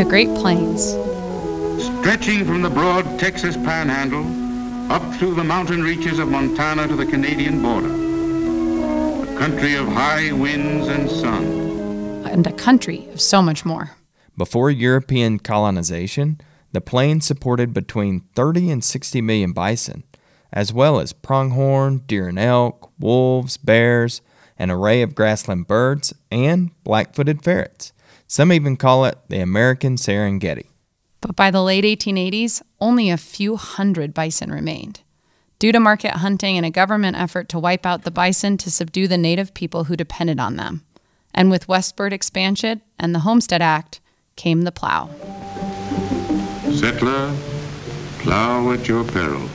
the Great Plains. Stretching from the broad Texas Panhandle up through the mountain reaches of Montana to the Canadian border. A country of high winds and sun. And a country of so much more. Before European colonization, the plains supported between 30 and 60 million bison, as well as pronghorn, deer and elk, wolves, bears, an array of grassland birds, and black-footed ferrets. Some even call it the American Serengeti. But by the late 1880s, only a few hundred bison remained. Due to market hunting and a government effort to wipe out the bison to subdue the native people who depended on them. And with westward expansion and the Homestead Act came the plow. Settler, plow at your peril.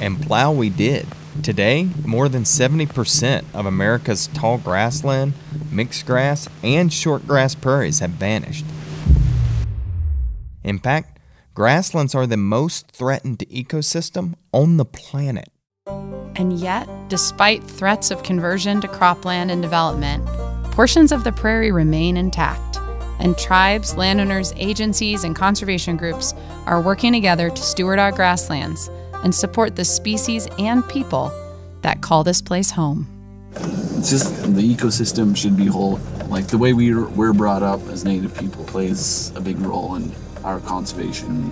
And plow we did. Today, more than 70% of America's tall grassland, mixed grass, and short grass prairies have vanished. In fact, grasslands are the most threatened ecosystem on the planet. And yet, despite threats of conversion to cropland and development, portions of the prairie remain intact, and tribes, landowners, agencies, and conservation groups are working together to steward our grasslands and support the species and people that call this place home. It's just the ecosystem should be whole. Like the way we're brought up as Native people plays a big role in our conservation.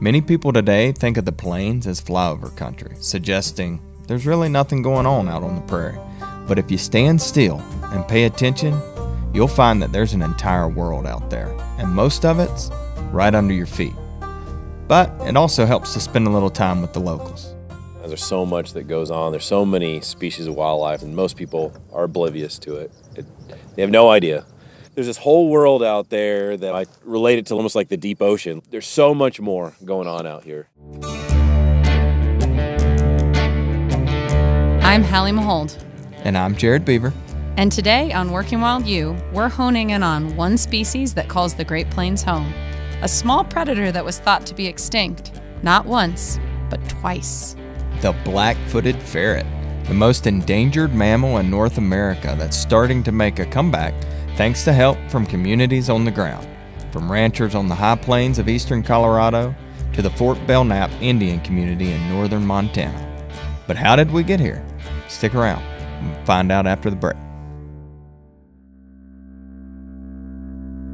Many people today think of the plains as flyover country, suggesting there's really nothing going on out on the prairie. But if you stand still and pay attention, you'll find that there's an entire world out there, and most of it's right under your feet. But it also helps to spend a little time with the locals. There's so much that goes on. There's so many species of wildlife, and most people are oblivious to it. They have no idea. There's this whole world out there that I relate it to almost like the deep ocean. There's so much more going on out here. I'm Hallie Mahald. And I'm Jared Beaver. And today on Working Wild U, we're honing in on one species that calls the Great Plains home. A small predator that was thought to be extinct, not once, but twice. The black-footed ferret, the most endangered mammal in North America that's starting to make a comeback thanks to help from communities on the ground, from ranchers on the high plains of eastern Colorado to the Fort Belknap Indian Community in northern Montana. But how did we get here? Stick around, we'll find out after the break.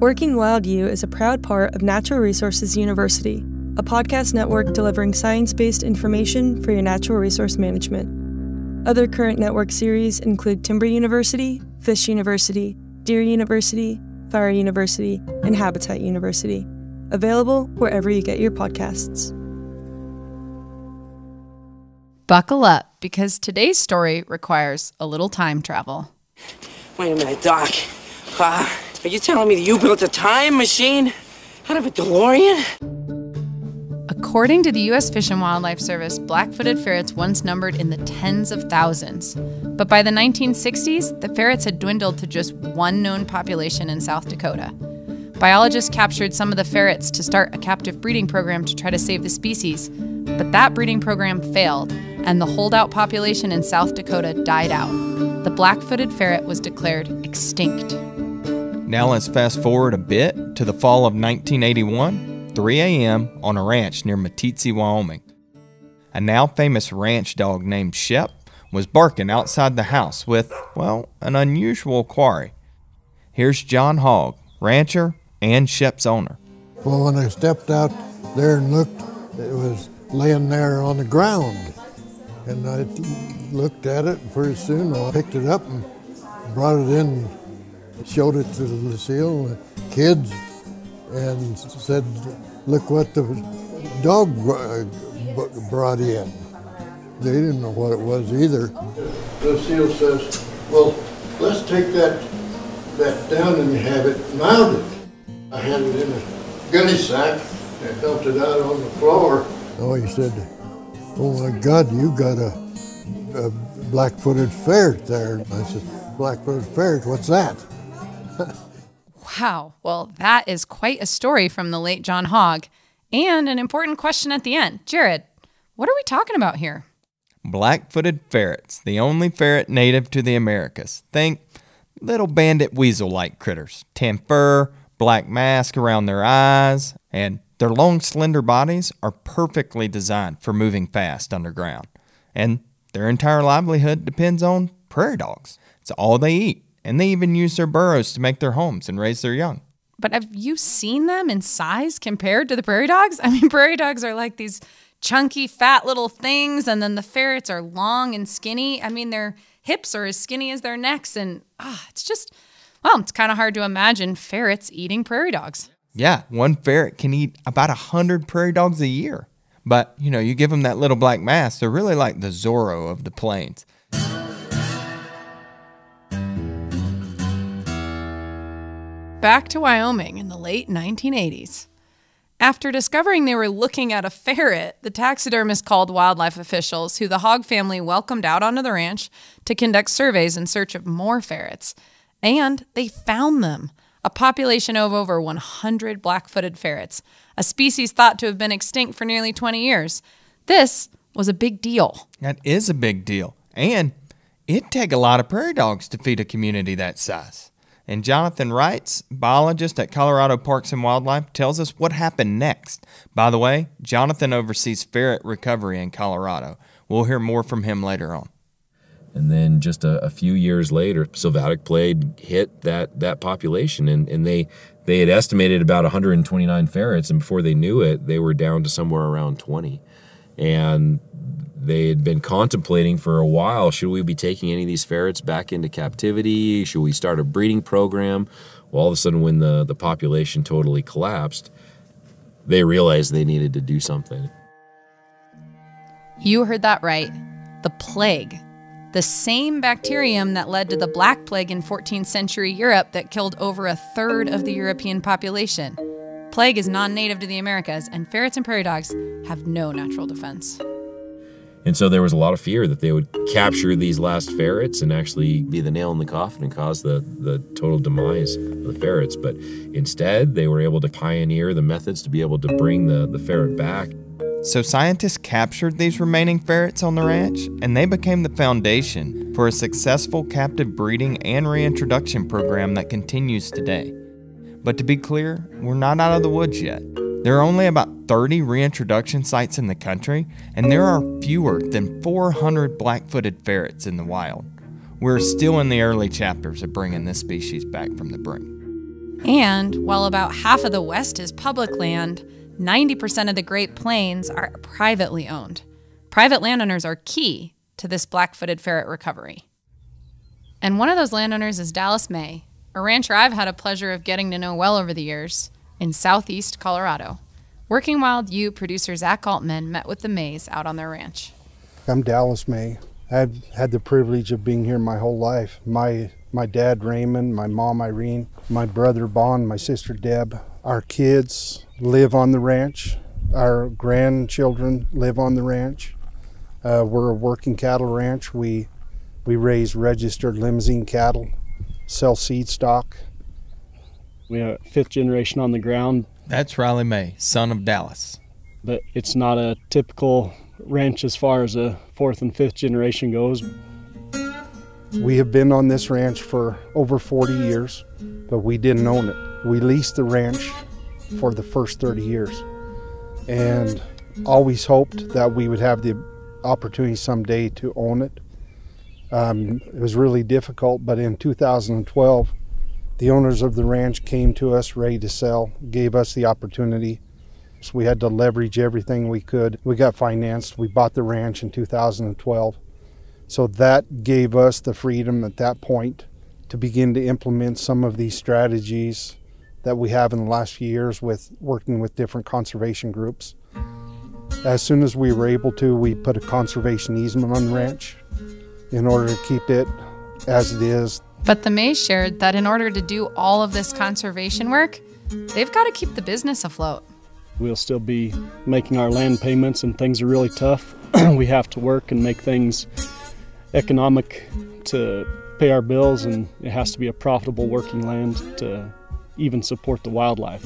Working Wild U is a proud part of Natural Resources University, a podcast network delivering science-based information for your natural resource management. Other current network series include Timber University, Fish University, Deer University, Fire University, and Habitat University, available wherever you get your podcasts. Buckle up, because today's story requires a little time travel. Wait a minute, Doc. Are you telling me that you built a time machine out of a DeLorean? According to the US Fish and Wildlife Service, black-footed ferrets once numbered in the tens of thousands. But by the 1960s, the ferrets had dwindled to just one known population in South Dakota. Biologists captured some of the ferrets to start a captive breeding program to try to save the species, but that breeding program failed, and the holdout population in South Dakota died out. The black-footed ferret was declared extinct. Now let's fast forward a bit to the fall of 1981, 3 a.m. on a ranch near Meeteetse, Wyoming. A now famous ranch dog named Shep was barking outside the house with, well, an unusual quarry. Here's John Hogg, rancher and Shep's owner. Well, when I stepped out there and looked, it was laying there on the ground. And I looked at it, and pretty soon I picked it up and brought it in. Showed it to Lucille and the kids and said, look what the dog brought in. They didn't know what it was either. Lucille says, well, let's take that down and have it mounted. I had it in a gunny sack and dumped it out on the floor. Oh, he said, oh my God, you got a black-footed ferret there. I said, black-footed ferret, what's that? Wow, well, that is quite a story from the late John Hogg, and an important question at the end. Jared, what are we talking about here? Black-footed ferrets, the only ferret native to the Americas. Think little bandit weasel-like critters, tan fur, black mask around their eyes, and their long, slender bodies are perfectly designed for moving fast underground. And their entire livelihood depends on prairie dogs. It's all they eat, and they even use their burrows to make their homes and raise their young. But have you seen them in size compared to the prairie dogs? I mean, prairie dogs are like these chunky, fat little things, and then the ferrets are long and skinny. I mean, their hips are as skinny as their necks, and it's just, well, it's kind of hard to imagine ferrets eating prairie dogs. Yeah, one ferret can eat about 100 prairie dogs a year. But, you know, you give them that little black mask, they're really like the Zorro of the plains. Back to Wyoming in the late 1980s. After discovering they were looking at a ferret, the taxidermist called wildlife officials, who the Hogg family welcomed out onto the ranch to conduct surveys in search of more ferrets. And they found them, a population of over 100 black-footed ferrets, a species thought to have been extinct for nearly 20 years. This was a big deal. That is a big deal. And it'd take a lot of prairie dogs to feed a community that size. And Jonathan Wright, biologist at Colorado Parks and Wildlife, tells us what happened next. By the way, Jonathan oversees ferret recovery in Colorado. We'll hear more from him later on. And then just a few years later, sylvatic plague hit that population, and they had estimated about 129 ferrets, and before they knew it, they were down to somewhere around 20. And they had been contemplating for a while, should we be taking any of these ferrets back into captivity? Should we start a breeding program? Well, all of a sudden, when the population totally collapsed, they realized they needed to do something. You heard that right. The plague. The same bacterium that led to the Black Plague in 14th century Europe that killed over a third of the European population. Plague is non-native to the Americas, and ferrets and prairie dogs have no natural defense. And so there was a lot of fear that they would capture these last ferrets and actually be the nail in the coffin and cause the total demise of the ferrets. But instead, they were able to pioneer the methods to be able to bring the ferret back. So scientists captured these remaining ferrets on the ranch, and they became the foundation for a successful captive breeding and reintroduction program that continues today. But to be clear, we're not out of the woods yet. There are only about 30 reintroduction sites in the country, and there are fewer than 400 black-footed ferrets in the wild. We're still in the early chapters of bringing this species back from the brink. And while about half of the West is public land, 90% of the Great Plains are privately owned. Private landowners are key to this black-footed ferret recovery. And one of those landowners is Dallas May, a rancher I've had a pleasure of getting to know well over the years, in southeast Colorado. Working Wild U producer Zach Altman met with the Mays out on their ranch. I'm Dallas May. I've had the privilege of being here my whole life. My dad, Raymond, my mom, Irene, my brother, Bon, my sister, Deb. Our kids live on the ranch. Our grandchildren live on the ranch. We're a working cattle ranch. We raise registered limousine cattle, sell seed stock. We are fifth generation on the ground. That's Riley May, son of Dallas. But it's not a typical ranch as far as a fourth and fifth generation goes. We have been on this ranch for over 40 years, but we didn't own it. We leased the ranch for the first 30 years and always hoped that we would have the opportunity someday to own it. It was really difficult, but in 2012, the owners of the ranch came to us ready to sell, gave us the opportunity. So we had to leverage everything we could. We got financed. We bought the ranch in 2012. So that gave us the freedom at that point to begin to implement some of these strategies that we have in the last few years with working with different conservation groups. As soon as we were able to, we put a conservation easement on the ranch in order to keep it as it is. But the Mays shared that in order to do all of this conservation work, they've got to keep the business afloat. We'll still be making our land payments, and things are really tough. We have to work and make things economic to pay our bills, and it has to be a profitable working land to even support the wildlife.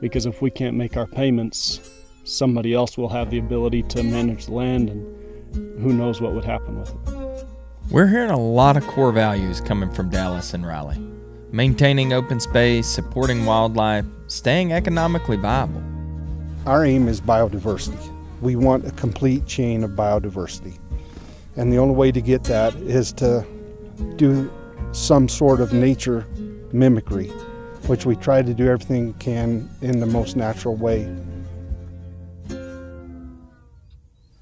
Because if we can't make our payments, somebody else will have the ability to manage the land, and who knows what would happen with it. We're hearing a lot of core values coming from Dallas and Riley. Maintaining open space, supporting wildlife, staying economically viable. Our aim is biodiversity. We want a complete chain of biodiversity. And the only way to get that is to do some sort of nature mimicry, which we try to do everything we can in the most natural way.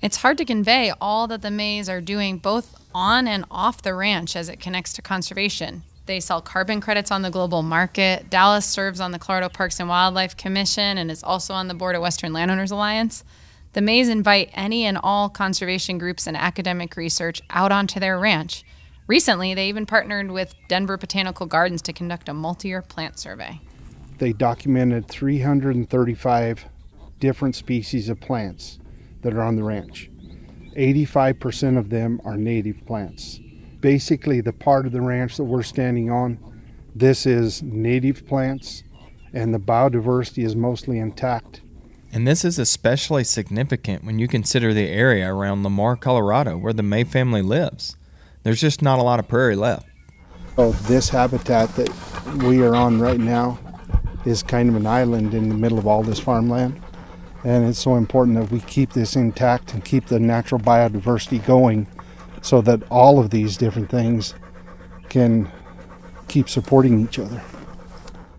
It's hard to convey all that the Mays are doing both on and off the ranch as it connects to conservation. They sell carbon credits on the global market. Dallas serves on the Colorado Parks and Wildlife Commission and is also on the board of Western Landowners Alliance. The Mays invite any and all conservation groups and academic research out onto their ranch. Recently, they even partnered with Denver Botanical Gardens to conduct a multi-year plant survey. They documented 335 different species of plants that are on the ranch. 85% of them are native plants. Basically, the part of the ranch that we're standing on, this is native plants, and the biodiversity is mostly intact. And this is especially significant when you consider the area around Lamar, Colorado, where the May family lives. There's just not a lot of prairie left. Oh, this habitat that we are on right now is kind of an island in the middle of all this farmland. And it's so important that we keep this intact and keep the natural biodiversity going so that all of these different things can keep supporting each other.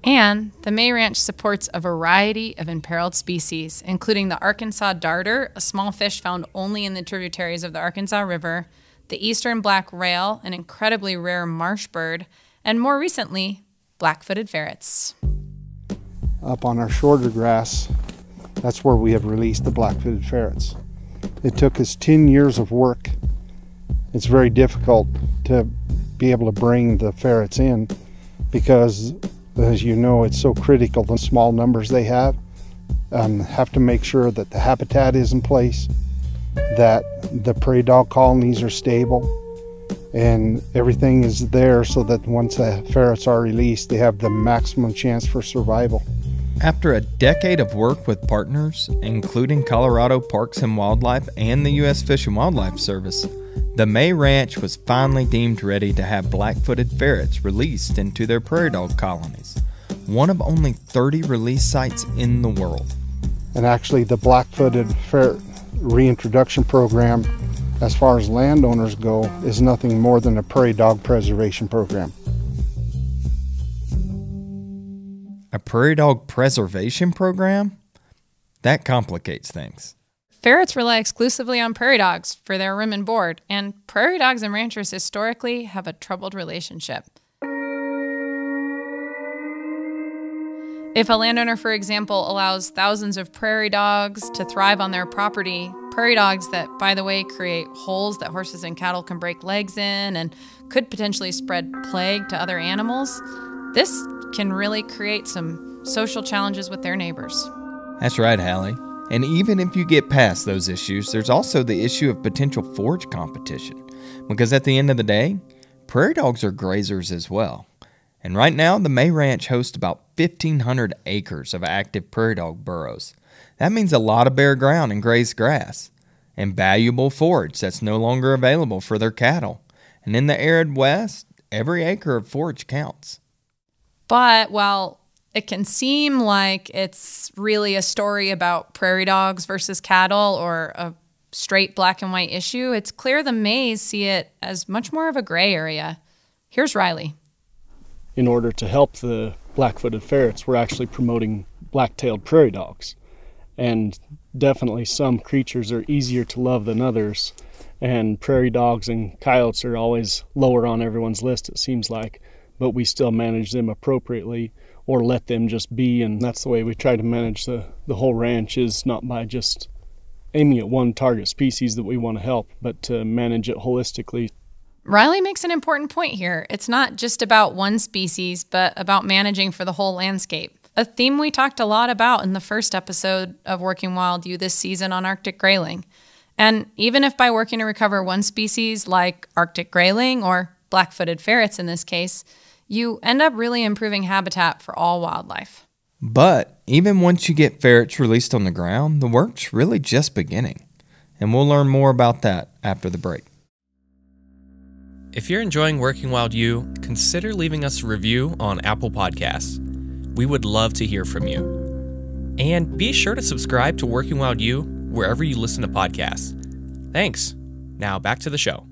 And the May Ranch supports a variety of imperiled species, including the Arkansas darter, a small fish found only in the tributaries of the Arkansas River, the eastern black rail, an incredibly rare marsh bird, and more recently, black-footed ferrets. Up on our shorter grass, that's where we have released the black-footed ferrets. It took us 10 years of work. It's very difficult to be able to bring the ferrets in because, as you know, it's so critical, the small numbers they have to make sure that the habitat is in place, that the prairie dog colonies are stable, and everything is there so that once the ferrets are released, they have the maximum chance for survival. After a decade of work with partners, including Colorado Parks and Wildlife and the US Fish and Wildlife Service, the May Ranch was finally deemed ready to have black-footed ferrets released into their prairie dog colonies, one of only 30 release sites in the world. And actually the black-footed ferret reintroduction program, as far as landowners go, is nothing more than a prairie dog preservation program. A prairie dog preservation program? That complicates things. Ferrets rely exclusively on prairie dogs for their room and board, and prairie dogs and ranchers historically have a troubled relationship. If a landowner, for example, allows thousands of prairie dogs to thrive on their property, prairie dogs that, by the way, create holes that horses and cattle can break legs in and could potentially spread plague to other animals, this can really create some social challenges with their neighbors. That's right, Hallie. And even if you get past those issues, there's also the issue of potential forage competition. Because at the end of the day, prairie dogs are grazers as well. And right now, the May Ranch hosts about 1,500 acres of active prairie dog burrows. That means a lot of bare ground and grazed grass, and valuable forage that's no longer available for their cattle. And in the arid West, every acre of forage counts. But while it can seem like it's really a story about prairie dogs versus cattle or a straight black and white issue, it's clear the Mays see it as much more of a gray area. Here's Riley. In order to help the black-footed ferrets, we're actually promoting black-tailed prairie dogs. And definitely some creatures are easier to love than others, and prairie dogs and coyotes are always lower on everyone's list, it seems like. But we still manage them appropriately or let them just be, and that's the way we try to manage the whole ranch, is not by just aiming at one target species that we want to help, but to manage it holistically. Riley makes an important point here. It's not just about one species, but about managing for the whole landscape, a theme we talked a lot about in the first episode of Working Wild U this season on Arctic grayling. And even if by working to recover one species like Arctic grayling or black-footed ferrets in this case, you end up really improving habitat for all wildlife. But even once you get ferrets released on the ground, the work's really just beginning. And we'll learn more about that after the break. If you're enjoying Working Wild U, consider leaving us a review on Apple Podcasts. We would love to hear from you. And be sure to subscribe to Working Wild U wherever you listen to podcasts. Thanks. Now back to the show.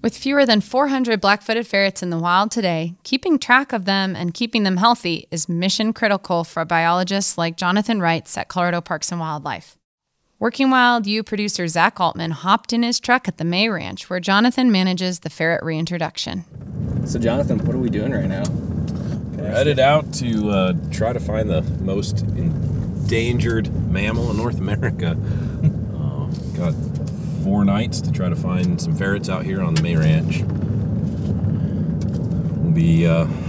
With fewer than 400 black-footed ferrets in the wild today, keeping track of them and keeping them healthy is mission critical for biologists like Jonathan Wright at Colorado Parks and Wildlife. Working Wild U producer Zach Altman hopped in his truck at the May Ranch, where Jonathan manages the ferret reintroduction. So Jonathan, what are we doing right now? We're headed out to try to find the most endangered mammal in North America. Got 4 nights to try to find some ferrets out here on the May Ranch. We'll be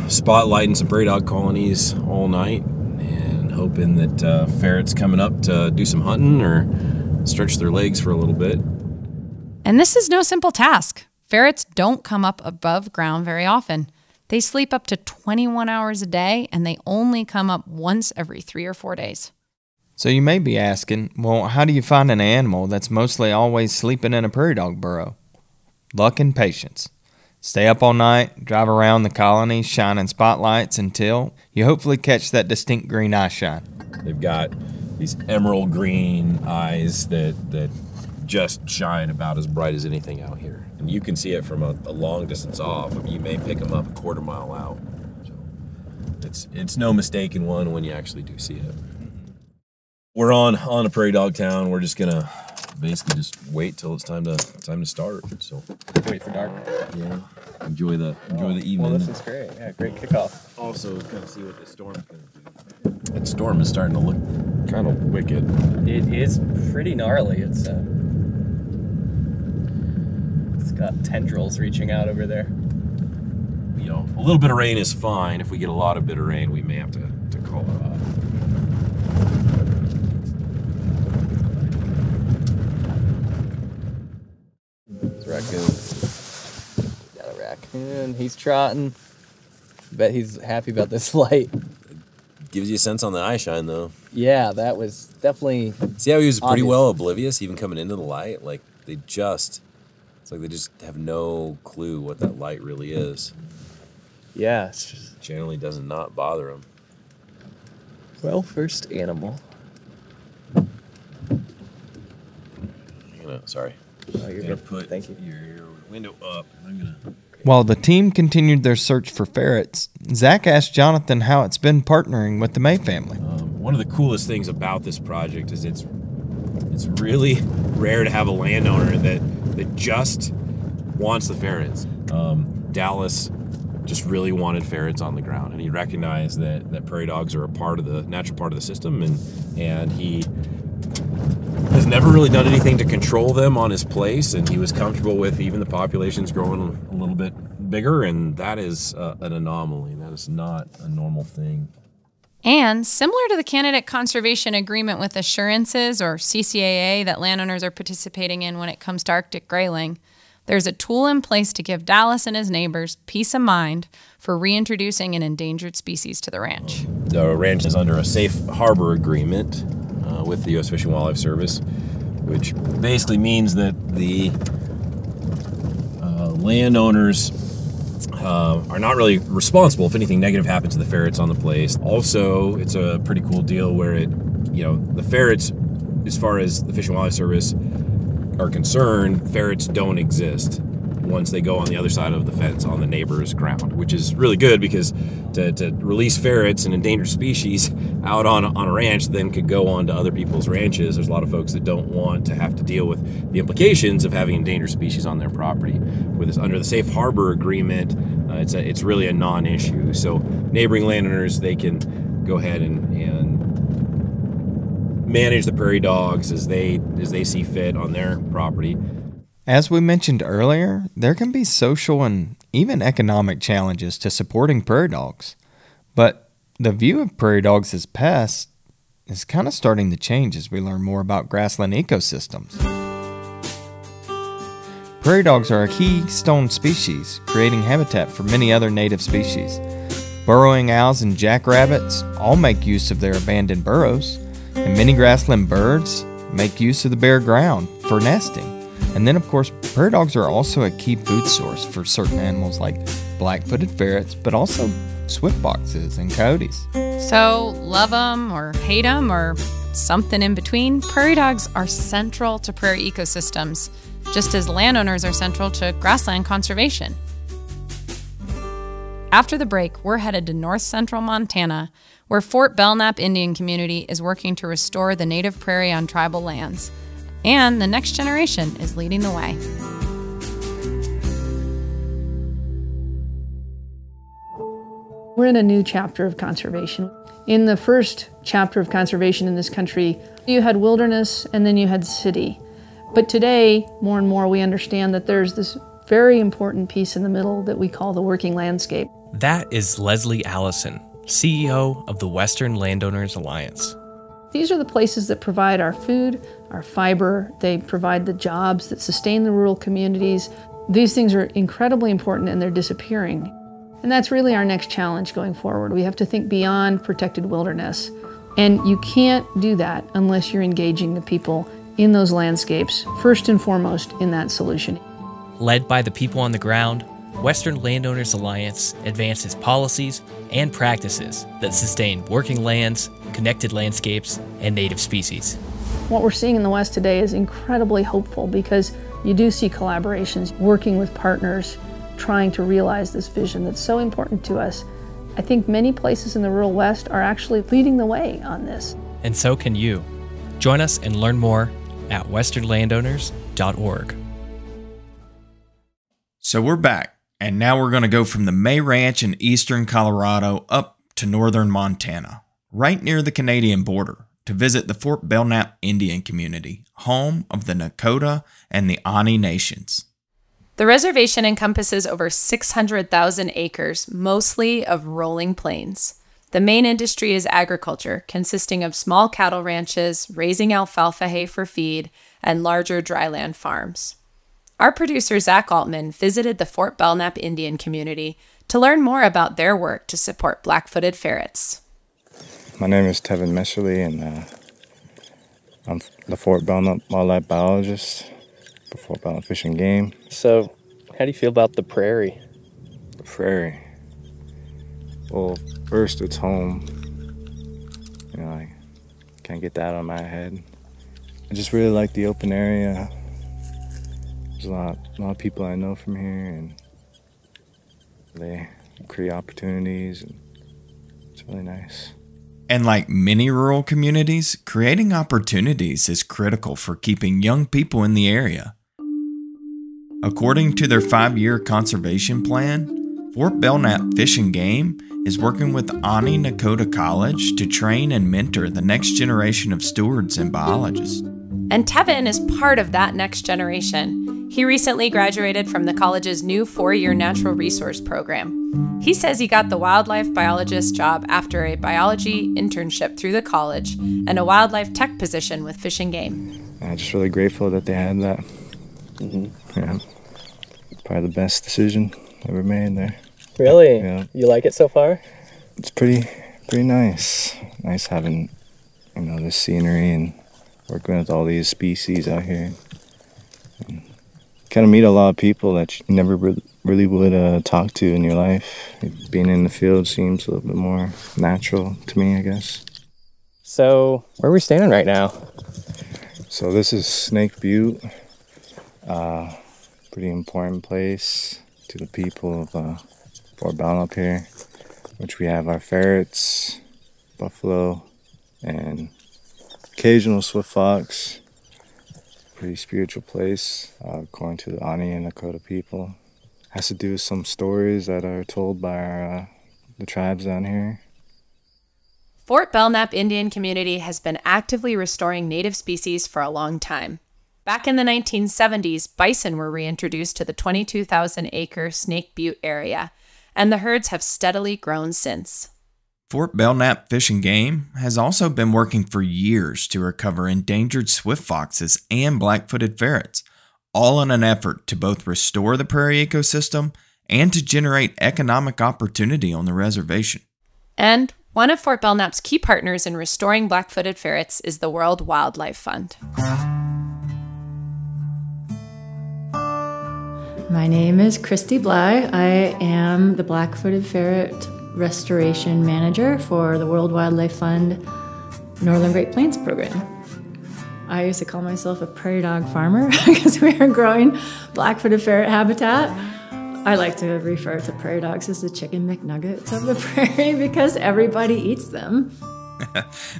spotlighting some prairie dog colonies all night and hoping that ferrets coming up to do some hunting or stretch their legs for a little bit. And this is no simple task. Ferrets don't come up above ground very often. They sleep up to 21 hours a day, and they only come up once every 3 or 4 days. So you may be asking, well, how do you find an animal that's mostly always sleeping in a prairie dog burrow? Luck and patience. Stay up all night, drive around the colony, shining spotlights until you hopefully catch that distinct green eye shine. They've got these emerald green eyes that just shine about as bright as anything out here. And you can see it from a long distance off. I mean, you may pick them up a 1/4 mile out. So it's no mistaken one when you actually do see it. We're on a prairie dog town. We're just gonna basically just wait till it's time to start. So wait for dark. Yeah. Enjoy the evening. Well, this is great. Yeah, great kickoff. Also, kind of see what the storm's gonna do. That storm is starting to look kind of wicked. It is pretty gnarly. It's got tendrils reaching out over there. You know, a little bit of rain is fine. If we get a lot of bit of rain, we may have to call it off. Raccoon. Got a raccoon. He's trotting. Bet he's happy about this light. It gives you a sense on the eye shine, though. Yeah, that was definitely. See how he was pretty well oblivious, even coming into the light. Like they just have no clue what that light really is. Yeah, it just generally does not bother him. Well, first animal. Sorry. Oh, you're good. Thank you. Your window up. While the team continued their search for ferrets, Zach asked Jonathan how it's been partnering with the May family. One of the coolest things about this project is it's really rare to have a landowner that just wants the ferrets. Dallas just really wanted ferrets on the ground, and he recognized that prairie dogs are a part of the natural part of the system, and he has never really done anything to control them on his place, and he was comfortable with even the populations growing a little bit bigger, and that is an anomaly. That is not a normal thing. And similar to the Candidate Conservation Agreement with Assurances, or CCAA, that landowners are participating in when it comes to Arctic grayling, there's a tool in place to give Dallas and his neighbors peace of mind for reintroducing an endangered species to the ranch. The ranch is under a safe harbor agreement with the US Fish and Wildlife Service, which basically means that the landowners are not really responsible if anything negative happens to the ferrets on the place. Also, it's a pretty cool deal where the ferrets, as far as the Fish and Wildlife Service are concerned, ferrets don't exist once they go on the other side of the fence on the neighbor's ground, which is really good because to release ferrets, an endangered species, out on a ranch then could go on to other people's ranches. There's a lot of folks that don't want to have to deal with the implications of having endangered species on their property. With this, under the Safe Harbor Agreement, it's really a non-issue. So neighboring landowners, they can go ahead and manage the prairie dogs as they see fit on their property. As we mentioned earlier, there can be social and even economic challenges to supporting prairie dogs, but the view of prairie dogs as pests is kind of starting to change as we learn more about grassland ecosystems. Prairie dogs are a keystone species, creating habitat for many other native species. Burrowing owls and jackrabbits all make use of their abandoned burrows, and many grassland birds make use of the bare ground for nesting. And then, of course, prairie dogs are also a key food source for certain animals like black-footed ferrets, but also swiftfoxes and coyotes. So, love them or hate them or something in between, prairie dogs are central to prairie ecosystems, just as landowners are central to grassland conservation. After the break, we're headed to north central Montana, where Fort Belknap Indian Community is working to restore the native prairie on tribal lands. And the next generation is leading the way. We're in a new chapter of conservation. In the first chapter of conservation in this country, you had wilderness and then you had city. But today, more and more, we understand that there's this very important piece in the middle that we call the working landscape. That is Leslie Allison, CEO of the Western Landowners Alliance. These are the places that provide our food, our fiber, they provide the jobs that sustain the rural communities. These things are incredibly important and they're disappearing. And that's really our next challenge going forward. We have to think beyond protected wilderness. And you can't do that unless you're engaging the people in those landscapes, first and foremost in that solution. Led by the people on the ground, Western Landowners Alliance advances policies and practices that sustain working lands, connected landscapes, and native species. What we're seeing in the West today is incredibly hopeful because you do see collaborations, working with partners, trying to realize this vision that's so important to us. I think many places in the rural West are actually leading the way on this. And so can you. Join us and learn more at westernlandowners.org. So we're back, and now we're going to go from the May Ranch in eastern Colorado up to northern Montana, right near the Canadian border, to visit the Fort Belknap Indian Community, home of the Nakoda and the Aaniiih Nations. The reservation encompasses over 600,000 acres, mostly of rolling plains. The main industry is agriculture, consisting of small cattle ranches, raising alfalfa hay for feed, and larger dryland farms. Our producer Zach Altman visited the Fort Belknap Indian Community to learn more about their work to support black-footed ferrets. My name is Tevin Messerly, and I'm the Fort Belknap wildlife biologist for Fort Belknap Fish and Game. So, how do you feel about the prairie? The prairie? Well, first, it's home. You know, I can't get that out of my head. I just really like the open area. There's a lot of people I know from here, and they create opportunities, and it's really nice. And like many rural communities, creating opportunities is critical for keeping young people in the area. According to their 5-year conservation plan, Fort Belknap Fish and Game is working with Aaniiih Nakoda College to train and mentor the next generation of stewards and biologists. And Tevin is part of that next generation. He recently graduated from the college's new 4-year natural resource program. He says he got the wildlife biologist job after a biology internship through the college and a wildlife tech position with Fish and Game. I'm just really grateful that they had that. Mm-hmm. Yeah. Probably the best decision ever made there. Really? Yeah. You like it so far? It's pretty nice. Nice having, you know, this scenery and working with all these species out here. And kind of meet a lot of people that you never really would talk to in your life. Being in the field seems a little bit more natural to me, I guess. So, where are we standing right now? So this is Snake Butte, pretty important place to the people of Fort Belknap here, which we have our ferrets, buffalo, and occasional swiftfox. Pretty spiritual place, according to the Aaniiih Nakoda people. Has to do with some stories that are told by the tribes down here. Fort Belknap Indian Community has been actively restoring native species for a long time. Back in the 1970s, bison were reintroduced to the 22,000-acre Snake Butte area, and the herds have steadily grown since. Fort Belknap Fish and Game has also been working for years to recover endangered swiftfoxes and black-footed ferrets, all in an effort to both restore the prairie ecosystem and to generate economic opportunity on the reservation. And one of Fort Belknap's key partners in restoring black-footed ferrets is the World Wildlife Fund. My name is Christy Bly. I am the black-footed ferret restoration manager for the World Wildlife Fund Northern Great Plains program. I used to call myself a prairie dog farmer because we are growing black-footed ferret habitat. I like to refer to prairie dogs as the chicken McNuggets of the prairie because everybody eats them.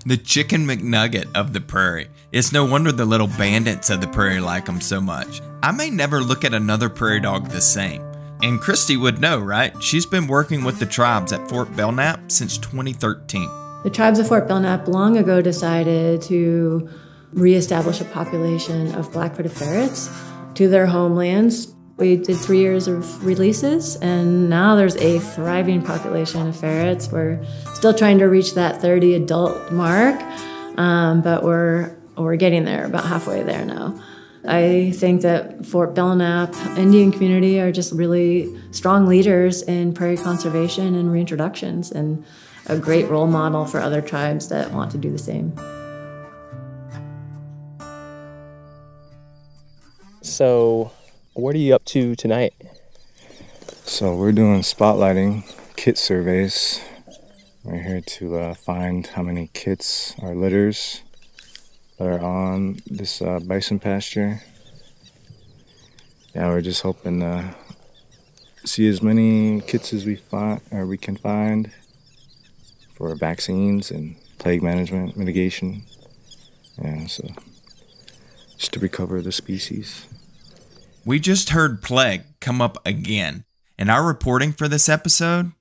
The chicken McNugget of the prairie. It's no wonder the little bandits of the prairie like them so much. I may never look at another prairie dog the same. And Christy would know, right? She's been working with the tribes at Fort Belknap since 2013. The tribes of Fort Belknap long ago decided to reestablish a population of black-footed ferrets to their homelands. We did 3 years of releases, and now there's a thriving population of ferrets. We're still trying to reach that 30 adult mark, but we're getting there, about halfway there now. I think that Fort Belknap Indian Community are just really strong leaders in prairie conservation and reintroductions, and a great role model for other tribes that want to do the same. So, what are you up to tonight? So we're doing spotlighting, kit surveys. We're here to find how many kits or litters that are on this bison pasture. Yeah, we're just hoping to see as many kits as we can find for vaccines and plague management, mitigation. Yeah, so just to recover the species. We just heard plague come up again. In our reporting for this episode,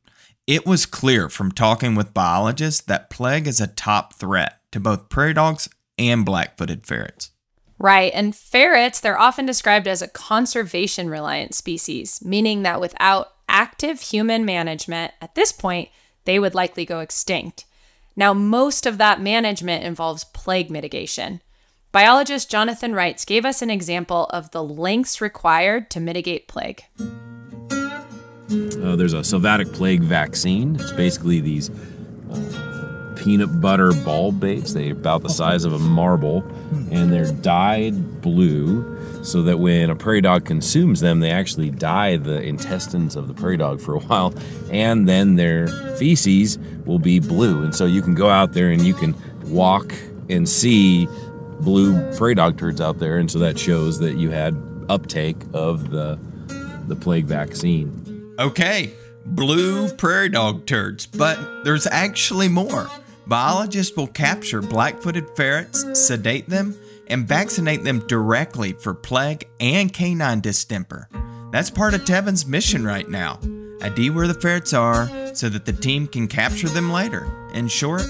it was clear from talking with biologists that plague is a top threat to both prairie dogs and black-footed ferrets. Right, and ferrets, they're often described as a conservation-reliant species, meaning that without active human management, at this point, they would likely go extinct. Now, most of that management involves plague mitigation. Biologist Jonathan Wright gave us an example of the lengths required to mitigate plague. There's a sylvatic plague vaccine. It's basically these peanut butter ball baits. They're about the size of a marble, and they're dyed blue so that when a prairie dog consumes them, they actually dye the intestines of the prairie dog for a while, and then their feces will be blue. And so you can go out there and you can walk and see blue prairie dog turds out there, and so that shows that you had uptake of the plague vaccine. Okay, blue prairie dog turds, but there's actually more. Biologists will capture black-footed ferrets, sedate them, and vaccinate them directly for plague and canine distemper. That's part of Tevin's mission right now. ID where the ferrets are so that the team can capture them later. In short,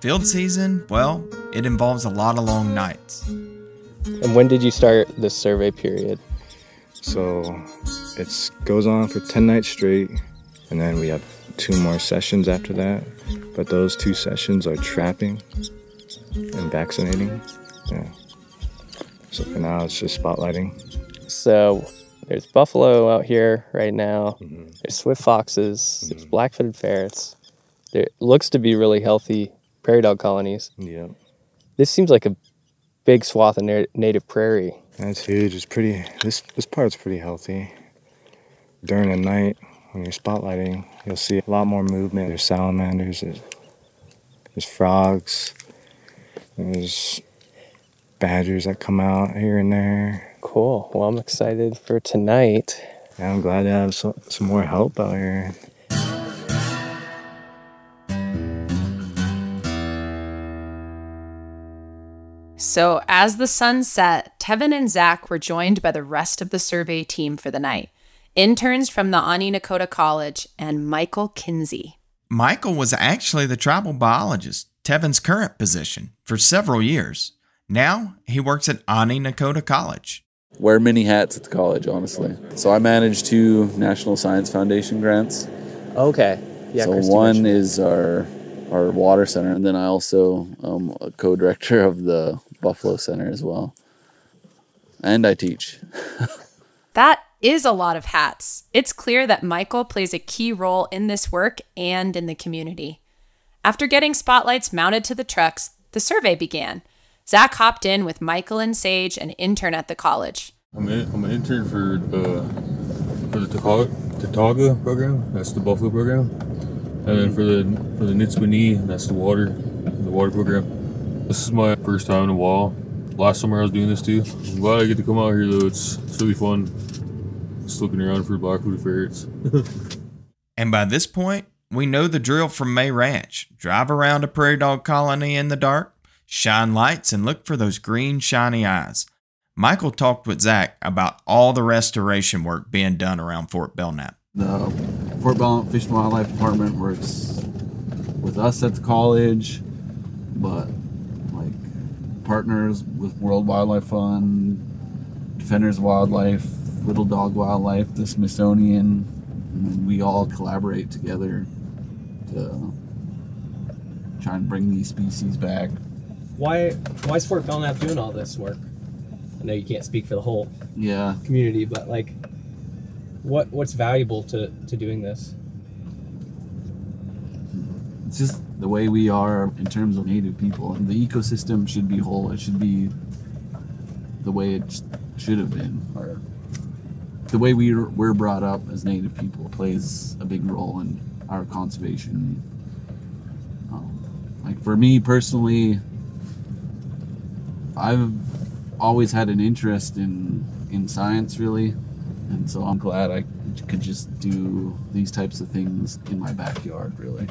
field season, well, it involves a lot of long nights. And when did you start the survey period? So it goes on for 10 nights straight, and then we have 2 more sessions after that. But those 2 sessions are trapping and vaccinating. Yeah. So for now, it's just spotlighting. So there's buffalo out here right now. Mm-hmm. There's swift foxes. Mm-hmm. There's black-footed ferrets. There looks to be really healthy prairie dog colonies. Yeah. This seems like a big swath of native prairie. That's huge. It's pretty, this part's pretty healthy. During the night, when you're spotlighting, you'll see a lot more movement. There's salamanders, there's frogs, there's badgers that come out here and there. Cool. Well, I'm excited for tonight. Yeah, I'm glad to have some more help out here. So as the sun set, Tevin and Zach were joined by the rest of the survey team for the night, interns from the Aaniiih Nakoda College and Michael Kinsey. Michael was actually the tribal biologist, Tevin's current position, for several years. Now he works at Aaniiih Nakoda College. Wear many hats at the college, honestly. So I manage 2 National Science Foundation grants. Okay. Yeah, so Christy one mentioned. Is our water center, and then I also a co-director of the Buffalo Center as well. And I teach. That is a lot of hats. It's clear that Michael plays a key role in this work and in the community. After getting spotlights mounted to the trucks, the survey began. Zach hopped in with Michael and Sage, an intern at the college. I'm an intern for for the Tautauga program, that's the buffalo program, and then for the Nitswani, that's the water program. This is my first time in a while. Last summer I was doing this too. I'm glad I get to come out here though. It's really fun. Just looking around for black-footed ferrets. And by this point, we know the drill from May Ranch. Drive around a prairie dog colony in the dark, shine lights, and look for those green, shiny eyes. Michael talked with Zach about all the restoration work being done around Fort Belknap. The Fort Belknap Fish and Wildlife Department works with us at the college, but like partners with World Wildlife Fund, Defenders of Wildlife, Little Dog Wildlife, the Smithsonian, and we all collaborate together to try and bring these species back. Why is Fort Belknap doing all this work? I know you can't speak for the whole community, but like, what's valuable to doing this? It's just the way we are in terms of native people, and the ecosystem should be whole. It should be the way it should have been, or the way we're brought up as native people plays a big role in our conservation. Like for me personally, I've always had an interest in science really, and so I'm glad I could just do these types of things in my backyard really.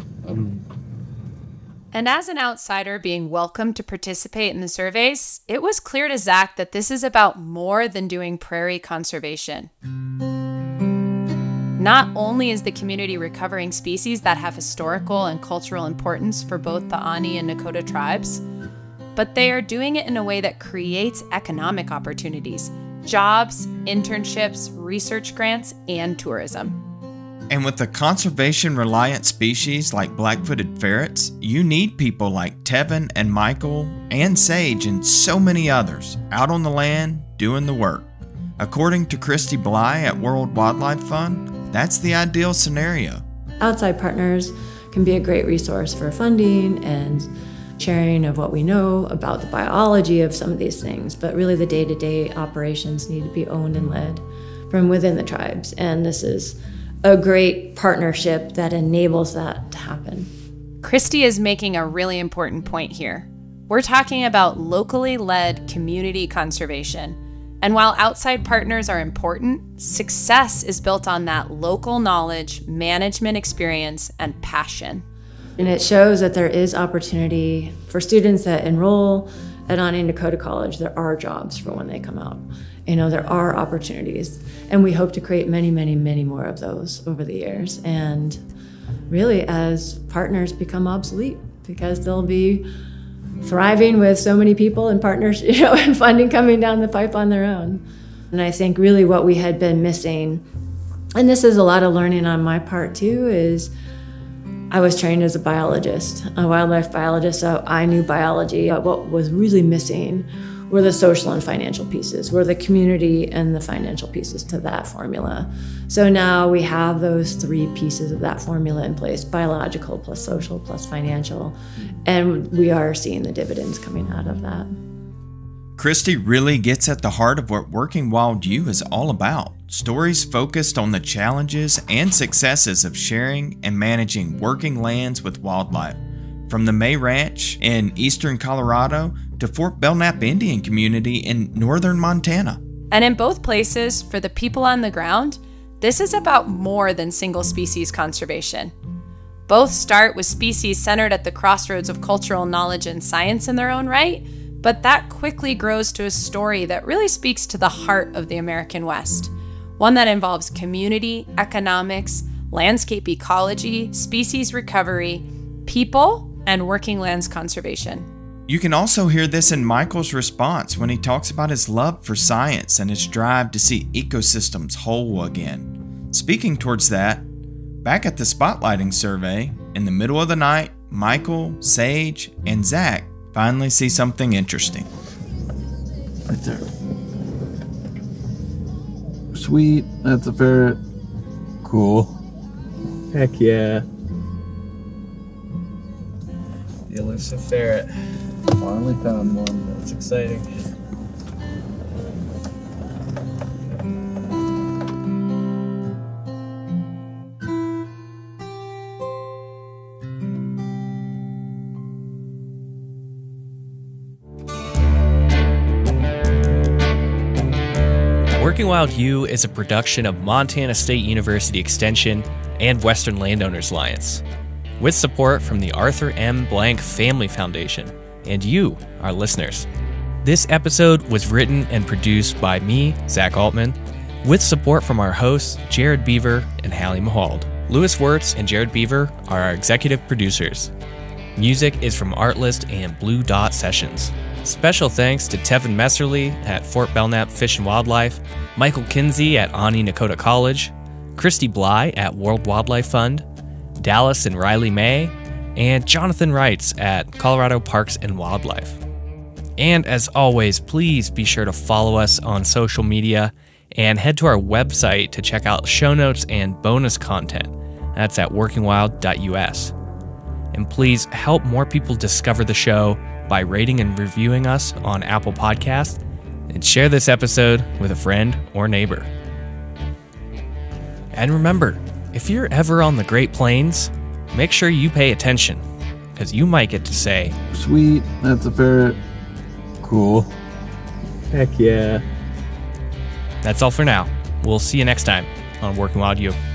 And as an outsider being welcomed to participate in the surveys, it was clear to Zach that this is about more than doing prairie conservation. Not only is the community recovering species that have historical and cultural importance for both the Aaniiih and Nakoda tribes, but they are doing it in a way that creates economic opportunities, jobs, internships, research grants, and tourism. And with a conservation-reliant species like black-footed ferrets, you need people like Tevin and Michael and Sage and so many others out on the land doing the work. According to Christy Bly at World Wildlife Fund, that's the ideal scenario. Outside partners can be a great resource for funding and sharing of what we know about the biology of some of these things, but really the day-to-day operations need to be owned and led from within the tribes, and this is a great partnership that enables that to happen. Christy is making a really important point here. We're talking about locally led community conservation. And while outside partners are important, success is built on that local knowledge, management experience, and passion. And it shows that there is opportunity for students that enroll at Aaniiih Nakoda College. There are jobs for when they come out. You know, there are opportunities, and we hope to create many, many, many more of those over the years. And really, as partners become obsolete, because they'll be thriving with so many people and partners, you know, and funding coming down the pipe on their own. And I think really what we had been missing, and this is a lot of learning on my part too, is I was trained as a biologist, a wildlife biologist, so I knew biology. But what was really missing were the social and financial pieces, were the community and the financial pieces to that formula. So now we have those three pieces of that formula in place, biological plus social plus financial, and we are seeing the dividends coming out of that. Christy really gets at the heart of what Working Wild U is all about. Stories focused on the challenges and successes of sharing and managing working lands with wildlife. From the May Ranch in eastern Colorado to Fort Belknap Indian Community in northern Montana. And in both places, for the people on the ground, this is about more than single species conservation. Both start with species centered at the crossroads of cultural knowledge and science in their own right, but that quickly grows to a story that really speaks to the heart of the American West. One that involves community, economics, landscape ecology, species recovery, people, and working lands conservation. You can also hear this in Michael's response when he talks about his love for science and his drive to see ecosystems whole again. Speaking towards that, back at the spotlighting survey, in the middle of the night, Michael, Sage, and Zach finally see something interesting. Right there. Sweet, that's a ferret. Cool. Heck yeah. The elusive ferret. Finally found one. That's exciting. Working Wild U is a production of Montana State University Extension and Western Landowners Alliance, with support from the Arthur M. Blank Family Foundation and you, our listeners. This episode was written and produced by me, Zach Altman, with support from our hosts, Jared Beaver and Hallie Mahald. Lewis Wirtz and Jared Beaver are our executive producers. Music is from Artlist and Blue Dot Sessions. Special thanks to Tevin Messerly at Fort Belknap Fish and Wildlife, Michael Kinsey at Aaniiih Nakoda College, Christy Bly at World Wildlife Fund, Dallas and Riley May, and Jonathan Wright at Colorado Parks and Wildlife. And as always, please be sure to follow us on social media and head to our website to check out show notes and bonus content. That's at workingwild.us. And please help more people discover the show by rating and reviewing us on Apple Podcasts, and share this episode with a friend or neighbor. And remember, if you're ever on the Great Plains, make sure you pay attention, because you might get to say, "Sweet, that's a ferret. Cool. Heck yeah." That's all for now. We'll see you next time on Working Wild U.